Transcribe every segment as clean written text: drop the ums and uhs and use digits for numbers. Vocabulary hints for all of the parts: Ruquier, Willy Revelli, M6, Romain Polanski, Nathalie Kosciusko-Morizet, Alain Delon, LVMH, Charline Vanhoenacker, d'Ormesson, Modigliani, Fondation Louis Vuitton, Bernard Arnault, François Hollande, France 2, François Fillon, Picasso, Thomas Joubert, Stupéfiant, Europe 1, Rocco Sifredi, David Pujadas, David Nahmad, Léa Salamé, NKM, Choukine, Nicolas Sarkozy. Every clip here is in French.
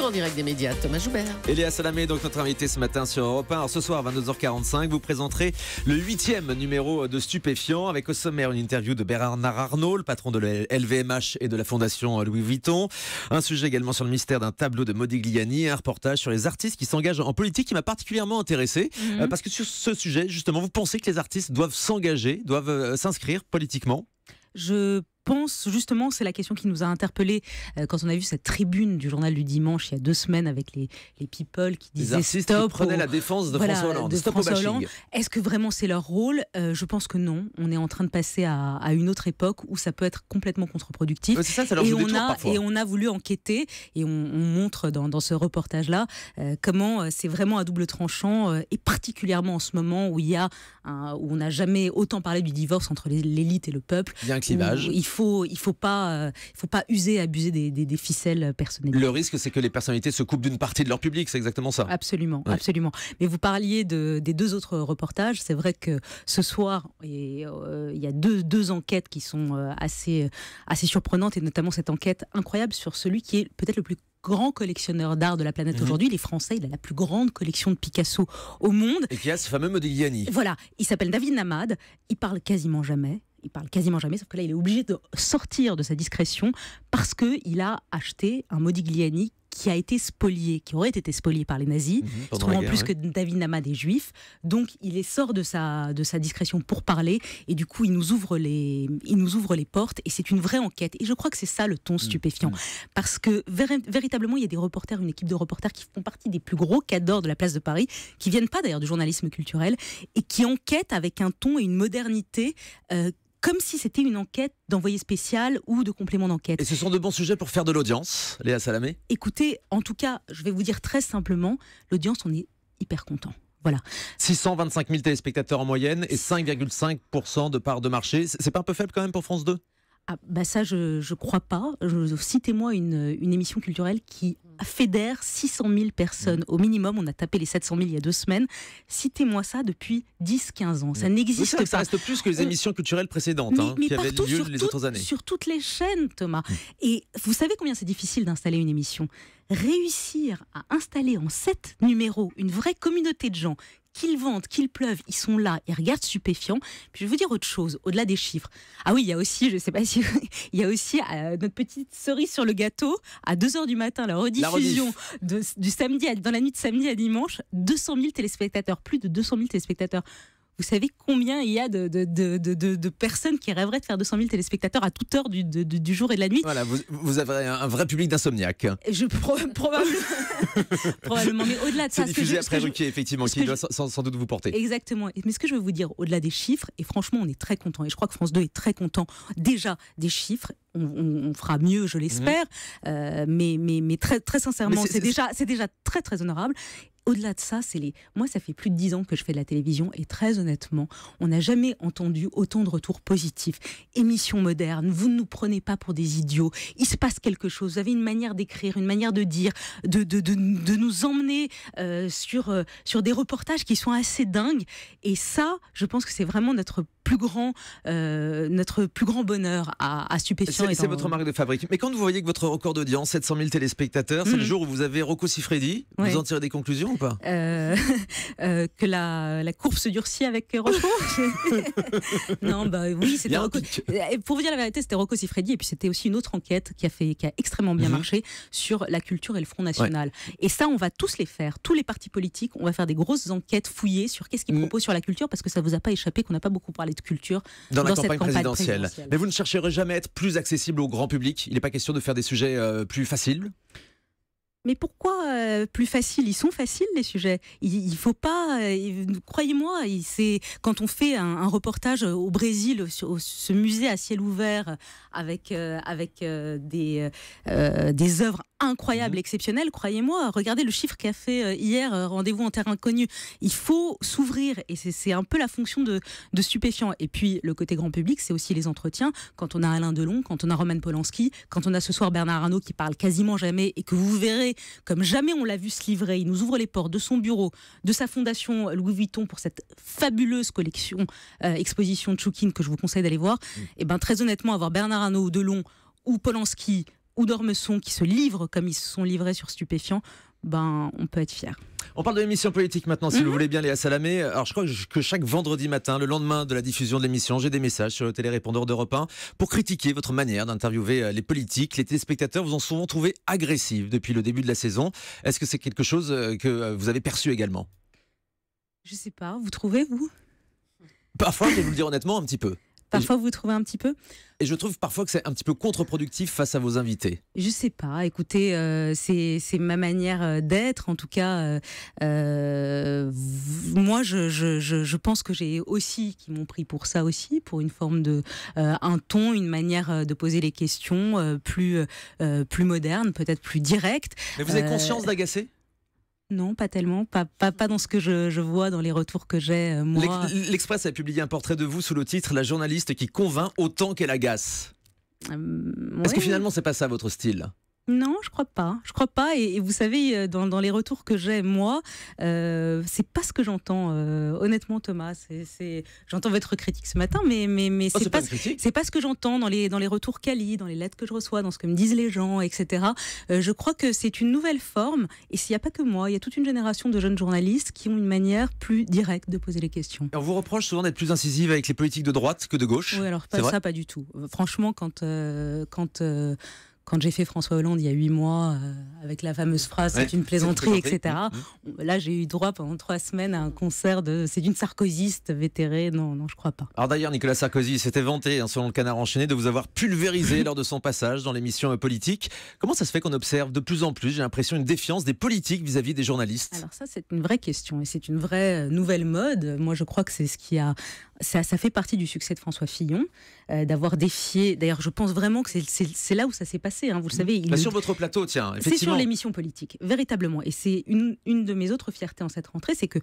grand direct des médias, Thomas Joubert. Et Léa Salamé, donc notre invitée ce matin sur Europe 1. Alors ce soir, à 22h45, vous présenterez le 8e numéro de Stupéfiant, avec au sommaire une interview de Bernard Arnault, le patron de la LVMH et de la Fondation Louis Vuitton. Un sujet également sur le mystère d'un tableau de Modigliani, un reportage sur les artistes qui s'engagent en politique qui m'a particulièrement intéressé, parce que sur ce sujet, justement, vous pensez que les artistes doivent s'engager, doivent s'inscrire politiquement ? Je pense, justement, c'est la question qui nous a interpellés quand on a vu cette tribune du journal du dimanche il y a 2 semaines avec les people qui disaient stop, prenaient la défense de François Hollande. Est-ce que vraiment c'est leur rôle ? Je pense que non. On est en train de passer à une autre époque où ça peut être complètement contre-productif. Et on a voulu enquêter, et on montre dans ce reportage-là comment c'est vraiment à double tranchant, et particulièrement en ce moment où on n'a jamais autant parlé du divorce entre l'élite et le peuple. Il y a un clivage. Il faut pas user, abuser des ficelles personnelles. Le risque, c'est que les personnalités se coupent d'une partie de leur public, c'est exactement ça. Absolument, ouais. Absolument. Mais vous parliez des 2 autres reportages. C'est vrai que ce soir, il y a deux enquêtes qui sont assez surprenantes, et notamment cette enquête incroyable sur celui qui est peut-être le plus grand collectionneur d'art de la planète aujourd'hui. Il est français, il a la plus grande collection de Picasso au monde. Et qui a ce fameux Modigliani. Voilà, il s'appelle David Nahmad, il parle quasiment jamais. Sauf que là, il est obligé de sortir de sa discrétion parce qu'il a acheté un Modigliani qui a été spolié, qui aurait été spolié par les nazis, en plus que David Nahmad est juif, donc il est sort de sa discrétion pour parler, et du coup il nous ouvre les portes, et c'est une vraie enquête, et je crois que c'est ça le ton stupéfiant, parce que véritablement il y a des reporters, une équipe de reporters qui font partie des plus gros cadors de la place de Paris, qui viennent pas d'ailleurs du journalisme culturel, et qui enquêtent avec un ton et une modernité comme si c'était une enquête d'envoyé spécial ou de complément d'enquête. Et ce sont de bons sujets pour faire de l'audience, Léa Salamé ? Écoutez, en tout cas, je vais vous dire très simplement, l'audience, on est hyper content. Voilà. 625 000 téléspectateurs en moyenne et 5,5% de part de marché. C'est pas un peu faible quand même pour France 2 ? Ah, bah ça, je crois pas. Citez-moi une émission culturelle qui fédère 600 000 personnes au minimum. On a tapé les 700 000 il y a 2 semaines. Citez-moi ça depuis 10-15 ans. Ça n'existe pas. Ça reste plus que les émissions culturelles précédentes qui avaient lieu les autres années. Sur toutes les chaînes, Thomas. Et vous savez combien c'est difficile d'installer une émission ? Réussir à installer en 7 numéros une vraie communauté de gens, qu'ils vendent, qu'ils pleuvent, ils sont là, ils regardent Stupéfiant. Puis je vais vous dire autre chose, au-delà des chiffres. Ah oui, il y a aussi, je sais pas si... il y a aussi notre petite cerise sur le gâteau, à 2h du matin, la rediffusion du samedi, dans la nuit de samedi à dimanche, 200 000 téléspectateurs, plus de 200 000 téléspectateurs. Vous savez combien il y a de personnes qui rêveraient de faire 200 000 téléspectateurs à toute heure du jour et de la nuit. Voilà, vous avez un vrai public d'insomniaque. Probablement, mais au-delà de ça... C'est diffusé après Ruquier, effectivement, qui doit sans doute vous porter. Exactement. Mais ce que je veux vous dire, au-delà des chiffres, et franchement, on est très content, et je crois que France 2 est très content déjà des chiffres. On fera mieux, je l'espère, mais très, très sincèrement, c'est déjà très, très honorable. Au-delà de ça, moi, ça fait plus de 10 ans que je fais de la télévision, et très honnêtement, on n'a jamais entendu autant de retours positifs. Émission moderne, vous ne nous prenez pas pour des idiots, il se passe quelque chose, vous avez une manière d'écrire, une manière de dire, de nous emmener sur des reportages qui sont assez dingues. Et ça, je pense que c'est vraiment notre plus grand bonheur à Stupéfiant. C'est votre marque de fabrique. Mais quand vous voyez que votre record d'audience, 700 000 téléspectateurs, c'est le jour où vous avez Rocco Sifredi, vous en tirez des conclusions ou pas ? Que la courbe se durcit avec Rocco. Non, bah oui, c'était Rocco. Pour vous dire la vérité, c'était Rocco Sifredi, et puis c'était aussi une autre enquête qui a extrêmement bien marché sur la culture et le Front National. Ouais. Et ça, on va tous les faire. Tous les partis politiques, on va faire des grosses enquêtes fouillées sur qu'est-ce qu'ils proposent sur la culture, parce que ça vous a pas échappé qu'on n'a pas beaucoup parlé de culture dans cette campagne présidentielle. Mais vous ne chercherez jamais à être plus accessible au grand public ? Il n'est pas question de faire des sujets plus faciles ? Mais pourquoi plus faciles ? Ils sont faciles, les sujets. Il faut pas... croyez-moi, quand on fait un reportage au Brésil, sur ce musée à ciel ouvert, avec des œuvres incroyable, exceptionnel, croyez-moi. Regardez le chiffre qu'a fait hier Rendez-vous en terre inconnue. Il faut s'ouvrir, et c'est un peu la fonction de Stupéfiant. Et puis le côté grand public, c'est aussi les entretiens. Quand on a Alain Delon, quand on a Romain Polanski, quand on a ce soir Bernard Arnault qui parle quasiment jamais, et que vous verrez comme jamais on l'a vu se livrer. Il nous ouvre les portes de son bureau, de sa fondation Louis Vuitton pour cette fabuleuse collection exposition de Choukine que je vous conseille d'aller voir. Et ben très honnêtement, avoir Bernard Arnault, Delon ou Polanski ou d'Ormesson qui se livrent comme ils se sont livrés sur Stupéfiant, ben, on peut être fier. On parle de l'émission politique maintenant, si vous voulez bien, Léa Salamé. Alors, je crois que chaque vendredi matin, le lendemain de la diffusion de l'émission, j'ai des messages sur le télérépondeur d'Europe 1 pour critiquer votre manière d'interviewer les politiques. Les téléspectateurs vous ont souvent trouvé agressif depuis le début de la saison. Est-ce que c'est quelque chose que vous avez perçu également? Je sais pas, vous trouvez, vous? Parfois, je vais vous le dire honnêtement, un petit peu. Parfois, vous trouvez un petit peu. Et je trouve parfois que c'est un petit peu contre-productif face à vos invités. Je sais pas. Écoutez, c'est ma manière d'être. En tout cas, moi, je pense que j'ai aussi, qui m'ont pris pour ça aussi, pour une forme de... un ton, une manière de poser les questions plus moderne, peut-être plus directe. Mais vous avez conscience d'agacer ? Non, pas tellement. Pas dans ce que je vois, dans les retours que j'ai, moi. L'Express a publié un portrait de vous sous le titre « La journaliste qui convainc autant qu'elle agace ». Est-ce que finalement, c'est pas ça votre style ? Non, je crois pas. Je crois pas. Et vous savez, dans les retours que j'ai, moi, c'est pas ce que j'entends. Honnêtement, Thomas, j'entends votre critique ce matin, mais c'est pas ce que j'entends dans les retours quali, dans les lettres que je reçois, dans ce que me disent les gens, etc. Je crois que c'est une nouvelle forme. Et s'il n'y a pas que moi, il y a toute une génération de jeunes journalistes qui ont une manière plus directe de poser les questions. On vous reproche souvent d'être plus incisive avec les politiques de droite que de gauche. Oui, alors pas ça, pas du tout. Franchement, quand j'ai fait François Hollande il y a 8 mois, avec la fameuse phrase ouais, « c'est une plaisanterie », etc. Là, j'ai eu droit pendant 3 semaines à un concert de... C'est d'une sarkozyste vétérée. Non, non, je crois pas. Alors d'ailleurs, Nicolas Sarkozy s'était vanté, hein, selon le Canard enchaîné, de vous avoir pulvérisé lors de son passage dans l'émission politique. Comment ça se fait qu'on observe de plus en plus, j'ai l'impression, une défiance des politiques vis-à-vis des journalistes? Alors ça, c'est une vraie question et c'est une vraie nouvelle mode. Moi, je crois que c'est ce qui a... Ça fait partie du succès de François Fillon, d'avoir défié... D'ailleurs, je pense vraiment que c'est là où ça s'est passé. Hein, vous le savez, sur votre plateau, tiens, effectivement. C'est sur l'émission politique, véritablement. Et c'est une de mes autres fiertés en cette rentrée, c'est qu'elle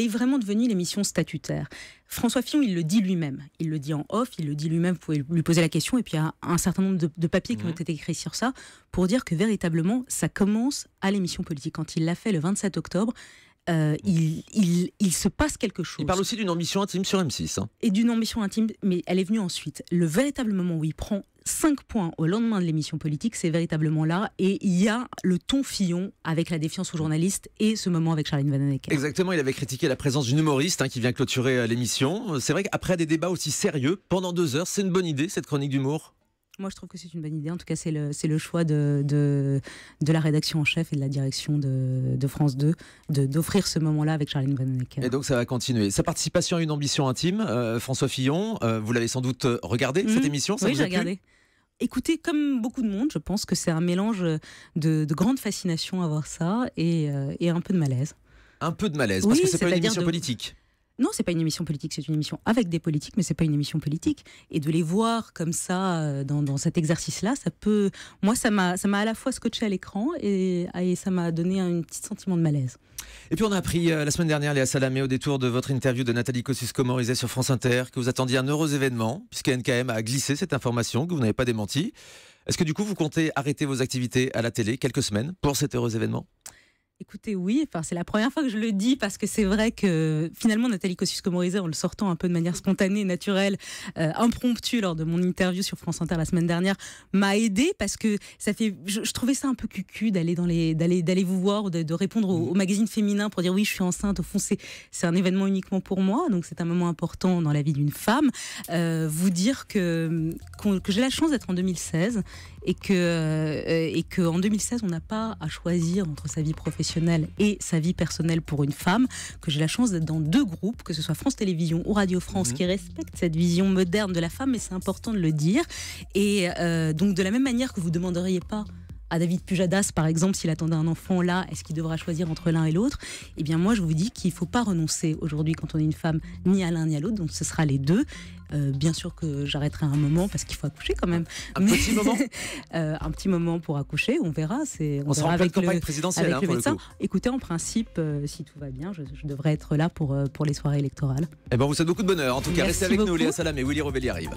est vraiment devenue l'émission statutaire. François Fillon, il le dit lui-même. Il le dit en off, il le dit lui-même, vous pouvez lui poser la question. Et puis, il y a un certain nombre de papiers qui ont été écrits sur ça pour dire que, véritablement, ça commence à l'émission politique. Quand il l'a fait le 27 octobre, il se passe quelque chose. Il parle aussi d'une ambition intime sur M6. Hein. Et d'une ambition intime, mais elle est venue ensuite. Le véritable moment où il prend 5 points au lendemain de l'émission politique, c'est véritablement là. Et il y a le ton Fillon avec la défiance aux journalistes et ce moment avec Charline Vanhoenacker. Exactement, il avait critiqué la présence d'une humoriste, hein, qui vient clôturer l'émission. C'est vrai qu'après des débats aussi sérieux, pendant 2 heures, c'est une bonne idée, cette chronique d'humour? Moi, je trouve que c'est une bonne idée. En tout cas, c'est le choix de la rédaction en chef et de la direction de France 2 d'offrir ce moment-là avec Charline Vanhoenacker. Et donc, ça va continuer. Sa participation à une ambition intime, François Fillon, vous l'avez sans doute regardé, cette émission? Ça Oui, j'ai regardé. Écoutez, comme beaucoup de monde, je pense que c'est un mélange de grande fascination à voir ça et un peu de malaise. Un peu de malaise, parce que c'est pas une émission politique. Non, c'est pas une émission politique, c'est une émission avec des politiques, mais c'est pas une émission politique. Et de les voir comme ça, dans cet exercice-là, ça peut... Moi, ça m'a à la fois scotché à l'écran et ça m'a donné un petit sentiment de malaise. Et puis on a appris la semaine dernière, Léa Salamé, au détour de votre interview de Nathalie Kosciusko-Morizet sur France Inter, que vous attendiez un heureux événement, puisque NKM a glissé cette information que vous n'avez pas démentie. Est-ce que du coup, vous comptez arrêter vos activités à la télé quelques semaines pour cet heureux événement ? Écoutez, oui, enfin, c'est la première fois que je le dis parce que c'est vrai que finalement Nathalie Kosciusko-Morizet, en le sortant un peu de manière spontanée, naturelle, impromptue lors de mon interview sur France Inter la semaine dernière, m'a aidée parce que ça fait, je trouvais ça un peu cucu d'aller vous voir ou de répondre aux magazines féminins pour dire oui je suis enceinte, au fond c'est un événement uniquement pour moi, donc c'est un moment important dans la vie d'une femme. Vous dire que j'ai la chance d'être en 2016 et que en 2016 on n'a pas à choisir entre sa vie professionnelle et sa vie personnelle pour une femme, que j'ai la chance d'être dans 2 groupes, que ce soit France Télévisions ou Radio France, qui respectent cette vision moderne de la femme, mais c'est important de le dire. Et donc de la même manière que vous ne demanderiez pas à David Pujadas, par exemple, s'il attendait un enfant, là, est-ce qu'il devra choisir entre l'un et l'autre? Eh bien, moi, je vous dis qu'il ne faut pas renoncer aujourd'hui, quand on est une femme, ni à l'un ni à l'autre, donc ce sera les deux. Bien sûr que j'arrêterai un moment, parce qu'il faut accoucher quand même. Petit moment un petit moment pour accoucher, on verra. On sera avec la campagne présidentielle, hein, pour le coup. Écoutez, en principe, si tout va bien, je devrais être là pour les soirées électorales. Eh bien, vous souhaite beaucoup de bonheur. En tout cas, restez avec nous, Léa Salamé, et Willy Revelli arrive.